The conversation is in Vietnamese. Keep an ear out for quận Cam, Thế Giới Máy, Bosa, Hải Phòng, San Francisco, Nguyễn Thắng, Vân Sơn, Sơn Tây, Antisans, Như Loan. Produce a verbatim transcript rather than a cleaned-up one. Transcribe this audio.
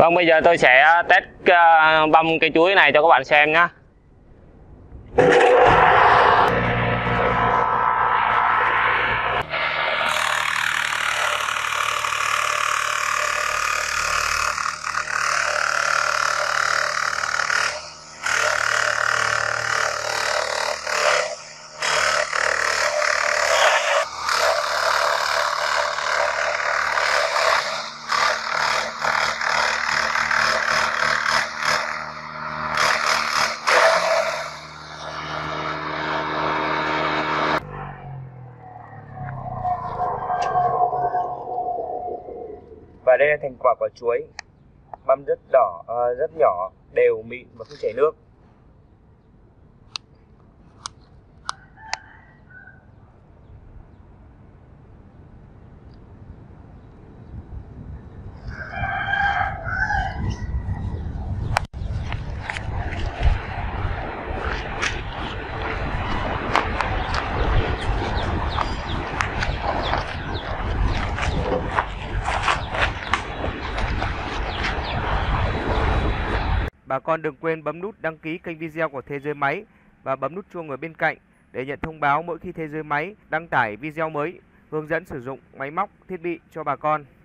Vâng, bây giờ tôi sẽ test băm cây chuối này cho các bạn xem nhé. Và đây là thành quả của chuối băm rất đỏ, uh, rất nhỏ, đều mịn và không chảy nước. Bà con đừng quên bấm nút đăng ký kênh video của Thế Giới Máy và bấm nút chuông ở bên cạnh để nhận thông báo mỗi khi Thế Giới Máy đăng tải video mới hướng dẫn sử dụng máy móc, thiết bị cho bà con.